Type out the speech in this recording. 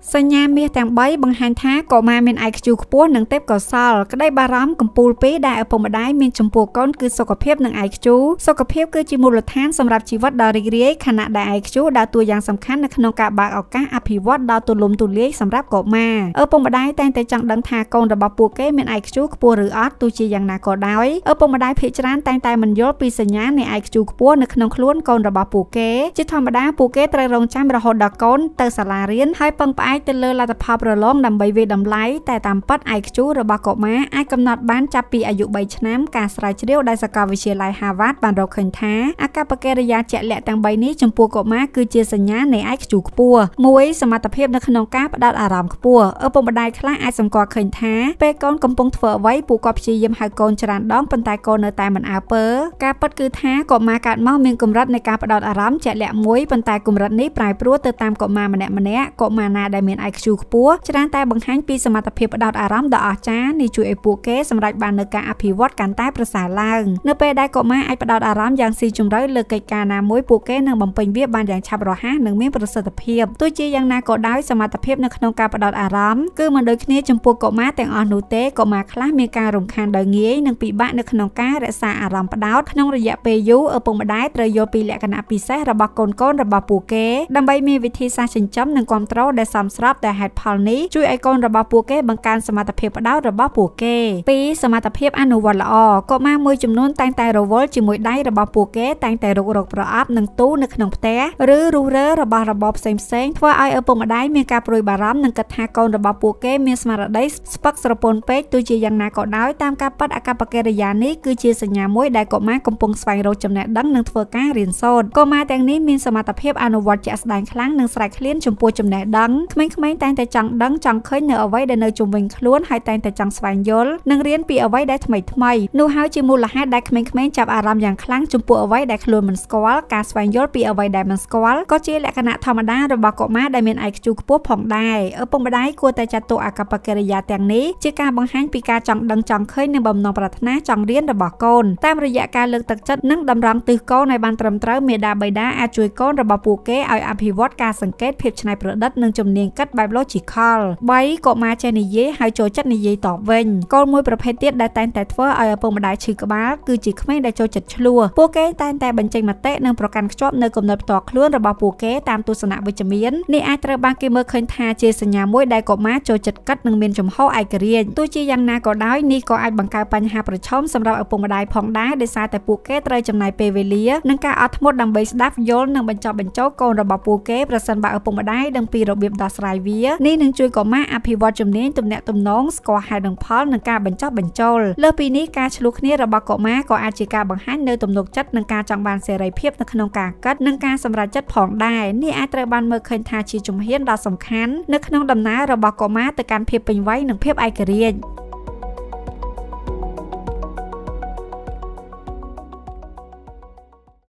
Sân nhà miếng tàng bấy bằng hành thá cổ mà mình ai chịu bố nâng tép cổ sò, cái đây bà rắm cầm pul pí đại ở phòng bà đái mình chấm buộc con cứ sọc phép nâng ai chú, sọc phép cứ chỉ một lượt tháng sầm rạp chỉ vót đào rì rì ấy, khả năng đại ai chú đã tuổi dạng sầm khán là khả năng cả bạc ở các áp hì vót đào tuổi lùm tuổi lưỡi sầm rạp cổ mà ở phòng bà đái tay tay chẳng đắng thà con đã bảo buộc cái mình ai chú bùa rửa ớt tuổi chỉ dạng nà cổ đói ở phòng bà đái phía trán tay tay mình dốt pi sân nhà này ai chú bùa nâng khả năng luôn con đã bảo buộc cái chứ thằng bà đái buộc cái tay rồng chăm rồi hột đào con từ xà la riến hai phần tên lơ là tập hợp rồi lom đầm bầy về đầm láiแต่ตามปัดไอคิวระบากม้าไอกำหนดบ้านจับปีอายุใบชน้ำการสลายเชี่ยวได้สกาวิเชียไลฮาวัดบานเราเขินท้าอากาปเกเรียแจแหละตังใบนี้จมปัวกม้าคือเจสัญญาในไอคิวปัวมวยสมัติเพียบนักขนมกาปดัดอารามปัวเออปมบันไดคล้ายไอสมกอเขินท้าเปกอนกำปงเถอไว้ปูกอบชียมหากรจรันดองปันตายกรเนตายมันอาเปอร์กาปัดคือท้ากม้าการเมาเมียงกมรัดในกาปดัดอารามแจแหละมวยปันตายกมรัดนี้ปลายปลัวเตอตามกม้ามันแหนะมันแหนะกม้านาได้ไอคิวปัวฉะนั้นแต่บางครั้งปีสมัติเพียบดาวอารามดาวอาจารย์ในจุยปัวเกสำหรับบานเนกาอภิวัตการใต้ประสาลังเนเปได้ก็มาไอประดาวอารามอย่างซีจุ่มร้อยเลือกกิจการนามวยปัวเกนางบำเพ็ญเวียบบานอย่างชาบรอฮะนางเมียประสิทธิเพียบตัวจียังนาก็ได้สมัติเพียบในขนมกาประดาวอารามคือมันโดยนี้จุ่มปัวก็มาแต่งอนุเตก็มาคล้ายเมกาหลงคานดอยงี้นางปีบ้านในขนมกาและสาอารามประดาวขนมระยะเปยุเออปงมาได้เตยโยปีและกันอภิเษกระบากรก้นระบาปัวเกดังใบมีวิธีสร้างสินจำนางความเตาได้สามสลับแต่หัดพอลนี้ช่วยไอคอนระบาปัวเก้บังการสมัติเพียบดาวระบาปัวเก้ปีสมัติเพียบอนุวัตละอก็มาเมื่อจำนวนแตงแต่โรวอลจิมวยได้ระบาปัวเก้แตงแต่โรกรกประอับหนึ่งตู้หนึ่งขนมเตะหรือรูเรระบาระบอบเซมเซงทว่าไอเออปงมาได้มีการปลุยบารัมหนึ่งกระทากรระบาปัวเก้มีสมาร์ได้สปักสระปนเป๊กตัวเจียงนาเกาะน้อยตามการปัดอากาปเกเรยานี้คือเจียสัญญามวยได้เกาะมากำปงสไฟโรจำแนกดังหนึ่งเฟอร์ก้าเรียนโซนก็มาแตงนี้มีสมัติเพียบอนุวัตจะแสดงครั้งหนึ่งสายเคลื่อนจมปัวจำแนกดังไม่แต่งแต่จังดังจังเคยเนอเอาไว้ได้เนอจุ่มวิงล้วนให้แต่งแต่จังสวายยลนังเรียนปีเอาไว้ได้ทำไมนู่หาจิมูละห้าได้ไม่จับอารามอย่างคลั่งจุ่มปัวเอาไว้ได้ล้วนมันสกอลการสวายยลปีเอาไว้ได้มันสกอลก็เจและขณะธรรมดาระบากมาได้เมียนไอจูกปัวผ่องได้เออปงบันไดกลัวแต่จัตุอากับปกริยาแต่งนี้เจ้าการบังหันปีกาจังดังจังเคยในบ่มนองปรัชนาจังเรียนระบากลตามระยะการเลือกตัดจัดนั่งดำรังตือก้อนในบานตรมเต้าเมียดาใบด้าอาจุยก้อนระบาปูเก้เอาอภิวัตการสังเกตเพียบชนายประดัดนังจมเนียงกัดใบโลจิคอลใบกมาเจนิเย่หายโจจัดนิเย่ต่อเวงก้อนมวยประเภทเตี้ยได้แต่งแต่เฟอไอปงมาได้ชื่อกบ้าคือจิไม่ได้โจจัดชลัวปูเก้แต่งแต่บรรจัยมาเตะนังประกันชอบในกลุ่มนับต่อเคลื่อนระบาปูเก้ตามตัวสนาวิจมีนในอัตราบางกิเมอร์เคนทาเจสัญญามวยได้กมาโจจัดกัดนังเมียนชมเข้าไอเกเรียนตัวเจยังนาก็ได้นี่ก็ไอบังการปัญหาประชมสำหรับไอปงมาได้พองได้ได้ซาแต่ปูเก้เตยจำนายเปเวเลียนังการอัดมดดังเบสดับย้อนนังบรรจบรรจบก้อนระบาปูเก้ประสันบ่าไอปงมาได้ดังปีระเบียบดาสลายเวียนี่นังจุยก็มาอภิวัตจำเนียนตุ่มแหนตุ่มน้องสกอหายดังพอลนังการบรรจบบรรจลเลือปีนี้การฉลุกนี้ระบากมาก็อาจิกาบังหันเนตุ่มนกจัดนังการจังบานเสรีเพียบนักขนมกากัดนังการสำราญจัดผองได้นี่อัตราบันเมื่อเคินทาชีจุมเฮียนดาวสำคัญนักขนมดำน้าระบากมาแต่การเพียบเป็นไว้หนึ่งเพียบไอเกเรียน